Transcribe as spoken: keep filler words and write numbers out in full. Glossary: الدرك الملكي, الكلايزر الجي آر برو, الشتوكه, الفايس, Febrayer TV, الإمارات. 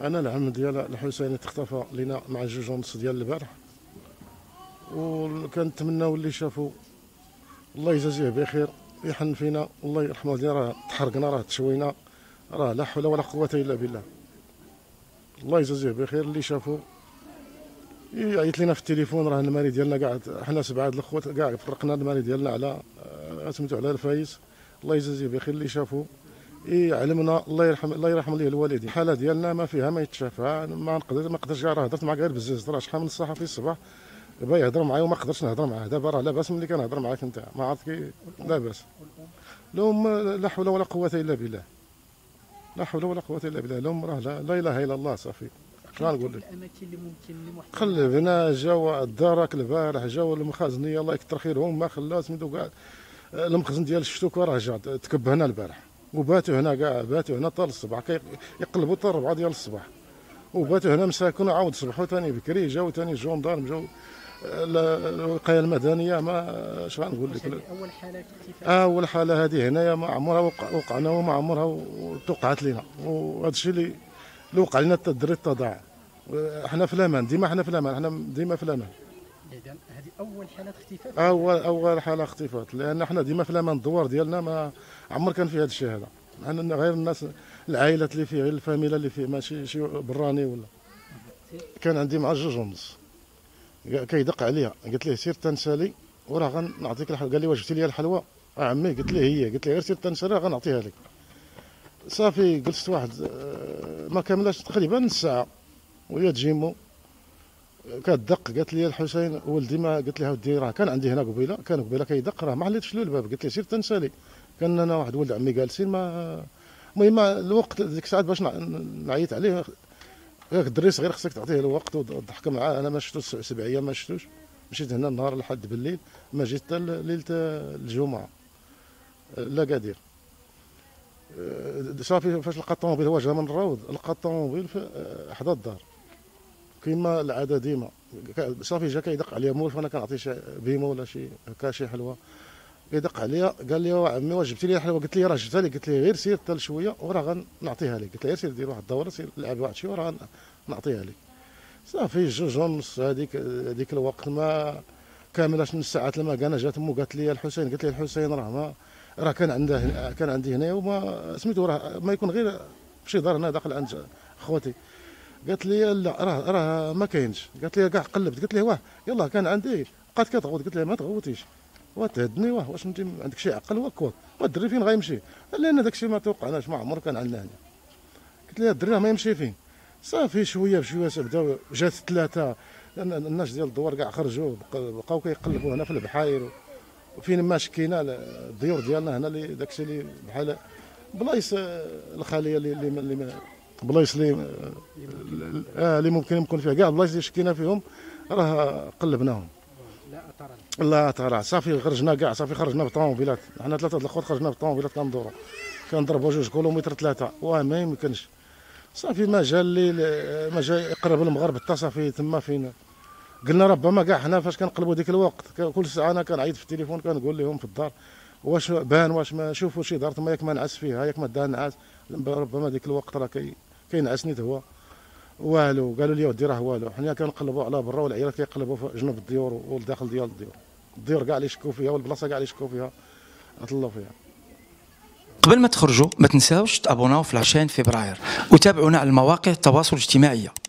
انا العم ديال الحسيني اختفى لينا مع جوج ونص ديال البارح، وكنتمناو اللي شافوا الله يجازيه بخير يحن فينا والله يرحمه. ديال راه تحرقنا، راه تشوينا، راه لا حول ولا قوه الا بالله. الله يجازيه بخير اللي شافوا. عيط لينا في التليفون، راه الماري ديالنا قاعد، حنا سبعه د الخوات كاع فرقنا الماري ديالنا على سميتو على الفايس. الله يجازيه بخير اللي شافوا، يعلمنا الله يرحم الله يرحم ليه الوالدين. الحاله ديالنا ما فيها ما يتشافها، ما نقدر ما نقدرش. راه هضرت مع غير بزاف، راه شحال من الصحفي الصباح بغا يهضر معايا وما قدرتش نهضر معاه. دابا راه لاباس ملي كنهضر معاك انت، ما عرفت كي لاباس. الام لا حول ولا قوه الا بالله، لا حول ولا قوه الا بالله. الام راه لا, لا اله الا الله. صافي شنو نقول لك؟ الاماكن اللي ممكن لمحتاج قلبنا جاوا الدرك البارح، جاوا المخازنيه الله يكثر خيرهم، ما خلاص سميتو كاع المخزن ديال الشتوكه راه جا تكب هنا البارح، وباتوا هنا كاع، باتوا هنا طال الصباح، يقلبوا طال الربعه ديال الصباح، وباتوا هنا مساكن. عاود صبحوا ثاني بكري، جاو ثاني الجوندارم، جاو الوقايه المدنيه. ما شنو نقول لك؟ اول حاله اول حاله هذه هنايا ما عمرها وقعنا وما عمرها توقعت لنا. وهذا الشيء اللي وقع لنا الدري التضاع. حنا في الامان ديما، حنا في الامان، حنا ديما في الامان. اذا هذه اول حاله اختفاء، اول اول حاله اختفاء، لان حنا ديما في الامان. الدوار ديالنا ما عمر كان فيه هذا الشيء هذا. عندنا غير الناس العائلات اللي فيه، غير الفاميله اللي فيه، ماشي شي براني ولا. كان عندي مع جوج ونص كيدق عليها، قلت له سير تنسالي وراه غنعطيك الحلوى. قال لي واش جبتي لي الحلوى؟ عمي قلت له هي، قلت له غير سير تنسالي غنعطيها لك. صافي جلست واحد ما كاملاش تقريبا نص ساعه وهي تجيمو كدق. قالت لي الحسين ولدي، ما قلت لها ودي راه كان عندي هنا قبيله، كان قبيله كيدق راه ما حليتش له الباب. قلت لي سير تنسالي. كان انا واحد ولد عمي جالسين، ما المهم الوقت ديك الساعات باش نعيط عليه. ياك الدري صغير خصك تعطيه الوقت وتضحك معاه. انا ما شفتوش سبع ايام، ما شفتوش. مشيت هنا النهار لحد بالليل، ما جيت حتى ليله الجمعه لا قادر. صافي فاش لقى الطوموبيل، هو جا من الروض، لقى الطوموبيل حدا الدار كيما العاده ديما. صافي جا كيدق عليا مول، فانا كنعطيه شي بيمه ولا شي هكا شي حلوى. كيدق عليا قال لي عمي واش جبتي لي الحلوى؟ قلت لي راه جبتها لي، قلت لي غير سير حتى شويه وراه غنعطيها لك. قلت لي غير سير دير واحد الدوره، سير لعب واحد شي وراه غنعطيها لك. صافي جوج ونص هذيك هذيك الوقت ما كاملاش نص ساعه تما كانا جات امو قالت لي الحسين، قلت لي الحسين راه ما راه كان عنده كان عندي هنايا، وما سميتو راه ما يكون غير شي دار هنا داخل عند خوتي. قالت لي لا راه راه ما كاينش. قالت لي كاع قلبت، قلت لي واه يلاه كان عندي. بقات كتغوت، قلت لها ما تغوتيش وتهدني. واه واش انت عندك شي عقل؟ واك واك والدري فين غيمشي؟ لان داك الشيء ما توقعناش، ما عمره كان عندنا هنا. قلت لها الدري راه ما يمشي فين. صافي شويه بشويه بداو جات ثلاثه، الناس ديال الدوار كاع خرجوا، بقاو كيقلبوا هنا في البحاير وفين ما شكينا الديور ديالنا هنا. اللي داك الشيء اللي بحال بلايص الخاليه اللي اللي بلايص اللي اه اللي ممكن يكون فيها كاع بلايص اللي شكينا فيهم راه قلبناهم. لا اثر لا اثر. صافي خرجنا كاع، صافي خرجنا بالطوموبيلات، حنا ثلاثه د الخوت خرجنا بالطوموبيلات كندورو، كنضربوا جوج كيلومتر ثلاثه واه ما يمكنش. صافي ما جا الليل، ما جا قرب المغرب حتى صافي تما فين قلنا ربما كاع حنا فاش كنقلبوا ديك الوقت كل ساعه انا كنعيط في التليفون كنقول لهم في الدار واش بان، واش ما شوفوا شي دار تما، ياك ما نعس فيها، ياك ما دا نعس. ربما ديك الوقت راه كي كينعس نيت هو والو. قالوا لي ودي راه والو. حنا كنقلبوا على برا والعيالات كيقلبوا في جنوب الديور والداخل ديال الديور، الديور كاع اللي شكوا فيها والبلاصه كاع اللي شكوا فيها عطلوا فيها. قبل ما تخرجوا ما تنساوش تابوناو في لاشين فبراير وتابعونا على المواقع التواصل الاجتماعيه.